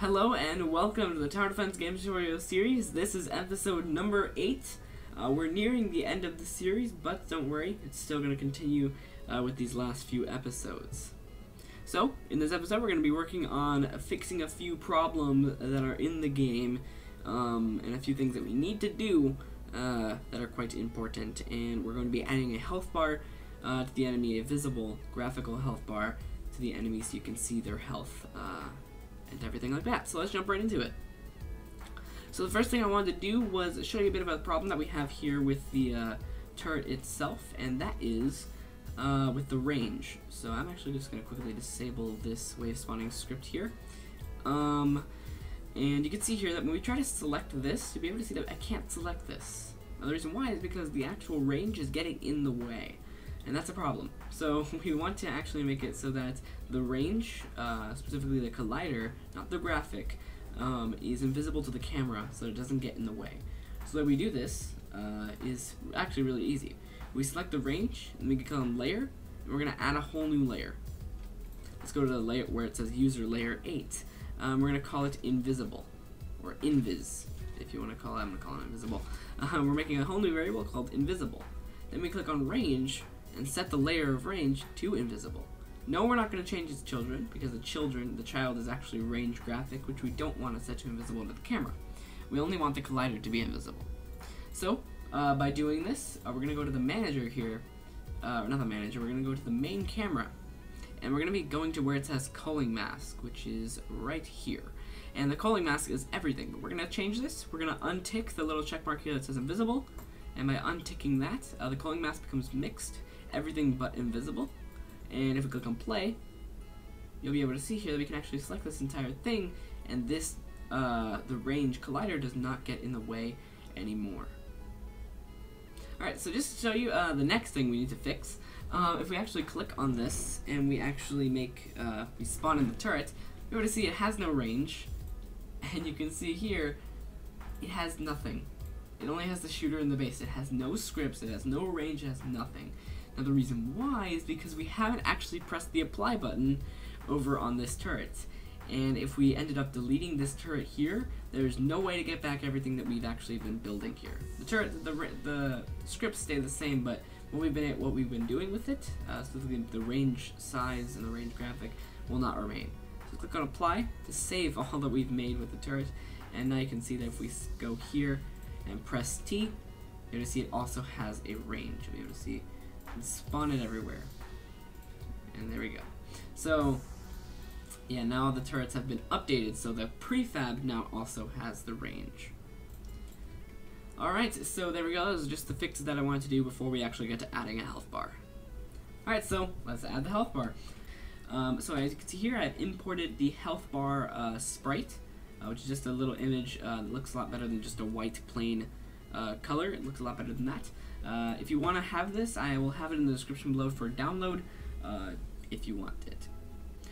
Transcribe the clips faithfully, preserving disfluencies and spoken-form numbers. Hello and welcome to the Tower Defense Game Tutorial Series. This is episode number eight. Uh, we're nearing the end of the series, but don't worry, it's still going to continue uh, with these last few episodes. So, in this episode we're going to be working on fixing a few problems that are in the game, um, and a few things that we need to do uh, that are quite important. And we're going to be adding a health bar uh, to the enemy, a visible graphical health bar to the enemy so you can see their health uh, and everything like that. So let's jump right into it. So the first thing I wanted to do was show you a bit about the problem that we have here with the uh, turret itself, and that is uh, with the range. So I'm actually just going to quickly disable this wave spawning script here. Um, and you can see here that when we try to select this, you'll be able to see that I can't select this. Now the reason why is because the actual range is getting in the way. And that's a problem. So we want to actually make it so that the range, uh, specifically the collider, not the graphic, um, is invisible to the camera so it doesn't get in the way. So the way we do this uh, is actually really easy. We select the range, and we can call them layer, and we're going to add a whole new layer. Let's go to the layer where it says user layer eight. Um, we're going to call it invisible, or invis, if you want to call it. I'm going to call it invisible. Uh, we're making a whole new variable called invisible. Then we click on range, and set the layer of range to invisible. No, we're not going to change its children, because the children, the child is actually range graphic, which we don't want to set to invisible to the camera. We only want the collider to be invisible. So, uh, by doing this, uh, we're going to go to the manager here, uh, not the manager, we're going to go to the main camera, and we're going to be going to where it says culling mask, which is right here. And the culling mask is everything, but we're going to change this. We're going to untick the little check mark here that says invisible, and by unticking that, uh, the culling mask becomes mixed, everything but invisible. And if we click on play, you'll be able to see here that we can actually select this entire thing, and this uh, the range collider does not get in the way anymore. Alright, so just to show you uh, the next thing we need to fix, uh, if we actually click on this and we actually make uh, we spawn in the turret, you're able to see it has no range, and you can see here it has nothing. It only has the shooter in the base. It has no scripts, it has no range, it has nothing. Now the reason why is because we haven't actually pressed the apply button over on this turret. And if we ended up deleting this turret here, there's no way to get back everything that we've actually been building here. The turret, the, the scripts stay the same, but what we've been, what we've been doing with it, uh, specifically the range size and the range graphic, will not remain. So click on apply to save all that we've made with the turret. And now you can see that if we go here and press T, you're going to see it also has a range. You'll be able to see it's spawned everywhere. And there we go. So, yeah, now the turrets have been updated, so the prefab now also has the range. Alright, so there we go. This is just the fix that I wanted to do before we actually get to adding a health bar. Alright, so let's add the health bar. Um, so as you can see here, I've imported the health bar uh, sprite. Uh, which is just a little image uh, that looks a lot better than just a white plain uh, color. It looks a lot better than that. Uh, if you want to have this, I will have it in the description below for download uh, if you want it.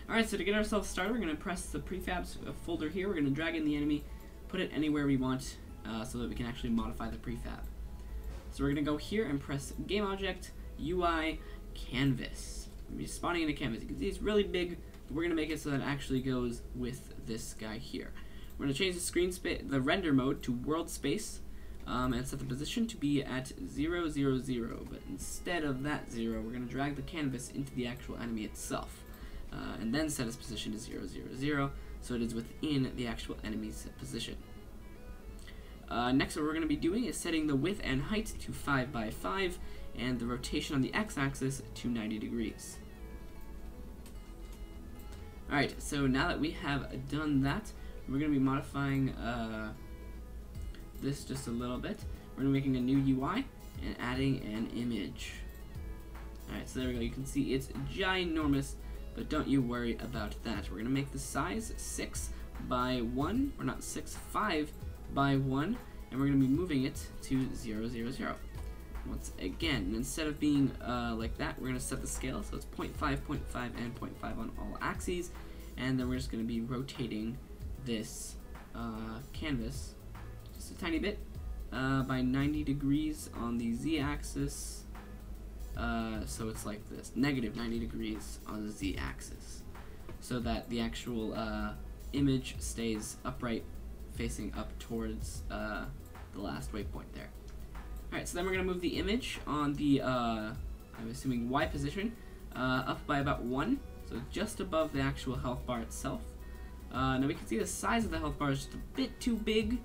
Alright, so to get ourselves started, we're going to press the prefabs folder here. We're going to drag in the enemy, put it anywhere we want uh, so that we can actually modify the prefab. So we're going to go here and press Game Object, U I, Canvas. We're going to be spawning into Canvas. You can see it's really big, but we're going to make it so that it actually goes with this guy here. We're going to change the screen space, the render mode, to world space, um, and set the position to be at zero, zero, zero. But instead of that zero, we're going to drag the canvas into the actual enemy itself, uh, and then set its position to zero, zero, zero, so it is within the actual enemy's position. Uh, next, what we're going to be doing is setting the width and height to five by five, and the rotation on the x-axis to ninety degrees. All right. So now that we have done that, we're going to be modifying uh, this just a little bit. We're going to be making a new U I and adding an image. Alright, so there we go. You can see it's ginormous, but don't you worry about that. We're going to make the size six by one, or not six, five by one, and we're going to be moving it to zero, zero, zero. Once again, and instead of being uh, like that, we're going to set the scale, so it's zero point five, zero point five, and zero point five on all axes, and then we're just going to be rotating this uh, canvas just a tiny bit uh, by ninety degrees on the z-axis, uh, so it's like this, negative ninety degrees on the z-axis, so that the actual uh, image stays upright, facing up towards uh, the last waypoint there. Alright, so then we're going to move the image on the, uh, I'm assuming Y position, uh, up by about one, so just above the actual health bar itself. Uh, now we can see the size of the health bar is just a bit too big,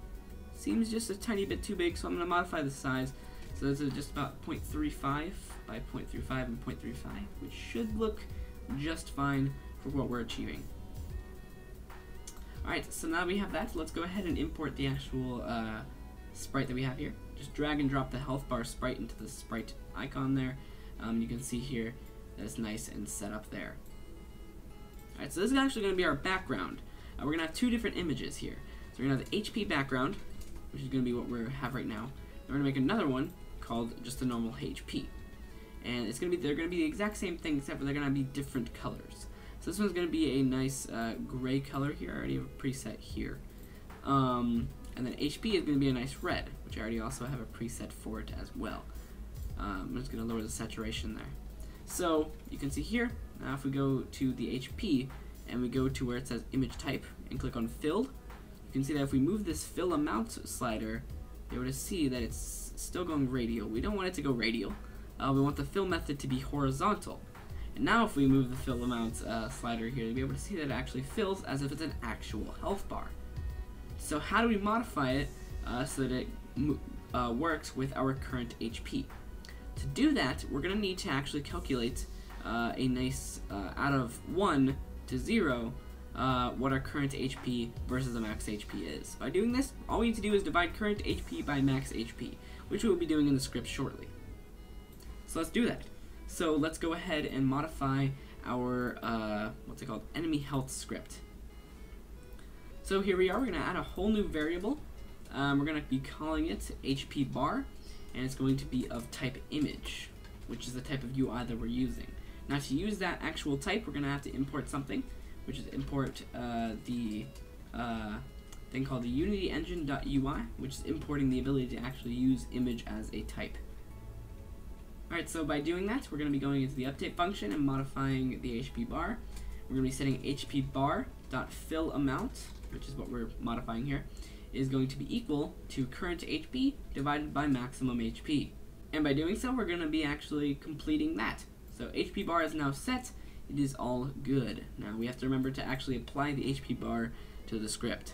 seems just a tiny bit too big, so I'm going to modify the size. So this is just about zero point three five by zero point three five and zero point three five, which should look just fine for what we're achieving. Alright, so now we have that, so let's go ahead and import the actual uh, sprite that we have here. Just drag and drop the health bar sprite into the sprite icon there. Um, you can see here that it's nice and set up there. Alright, so this is actually going to be our background. Uh, we're going to have two different images here. So we're going to have the H P background, which is going to be what we have right now. We're going to make another one called just the normal H P. And it's going to be they're going to be the exact same thing, except for they're going to be different colors. So this one's going to be a nice uh, gray color here. I already have a preset here. Um, and then H P is going to be a nice red, which I already also have a preset for it as well. Um, I'm just going to lower the saturation there. So you can see here, now if we go to the H P and we go to where it says image type and click on filled, you can see that if we move this fill amount slider, you're able to see that it's still going radial. We don't want it to go radial. Uh, we want the fill method to be horizontal. And now if we move the fill amount uh, slider here, you'll be able to see that it actually fills as if it's an actual health bar. So how do we modify it uh, so that it uh, works with our current H P? To do that, we're going to need to actually calculate uh, a nice uh, out of one to zero uh, what our current H P versus the max H P is. By doing this, all we need to do is divide current H P by max H P, which we'll be doing in the script shortly. So let's do that. So let's go ahead and modify our, uh, what's it called, enemy health script. So here we are, we're going to add a whole new variable. Um, we're going to be calling it H P bar, and it's going to be of type image, which is the type of U I that we're using. Now to use that actual type, we're going to have to import something, which is import uh, the uh, thing called the Unity Engine.U I, which is importing the ability to actually use image as a type. Alright, so by doing that, we're going to be going into the update function and modifying the H P bar. We're going to be setting H P bar.fillAmount, which is what we're modifying here, is going to be equal to current H P divided by maximum H P. And by doing so, we're going to be actually completing that. So H P bar is now set. It is all good. Now we have to remember to actually apply the H P bar to the script.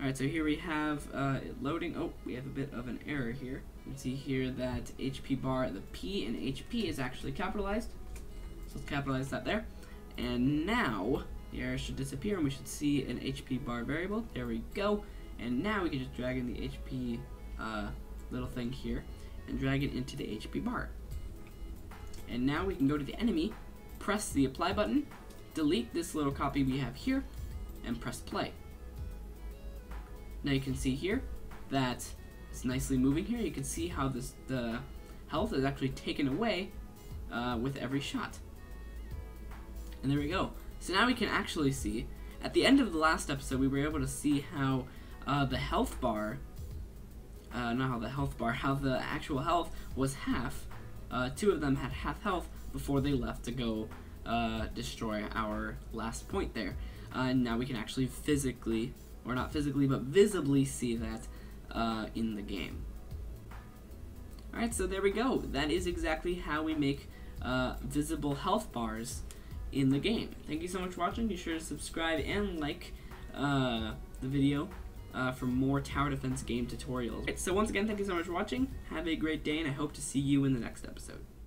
Alright, so here we have uh, it loading. Oh, we have a bit of an error here. You can see here that H P bar, the P in H P is actually capitalized. So let's capitalize that there. And now the error should disappear and we should see an H P bar variable. There we go. And now we can just drag in the H P uh, little thing here and drag it into the H P bar. And now we can go to the enemy, press the apply button, delete this little copy we have here, and press play. Now you can see here that it's nicely moving here. You can see how this the health is actually taken away uh, with every shot. And there we go. So now we can actually see, at the end of the last episode, we were able to see how uh, the health bar, uh, not how the health bar, how the actual health was half. Uh, two of them had half health before they left to go uh, destroy our last point there. Uh, and now we can actually physically, or not physically, but visibly see that uh, in the game. Alright, so there we go. That is exactly how we make uh, visible health bars in the game. Thank you so much for watching. Be sure to subscribe and like uh, the video uh, for more tower defense game tutorials. Right, so once again, thank you so much for watching. Have a great day, and I hope to see you in the next episode.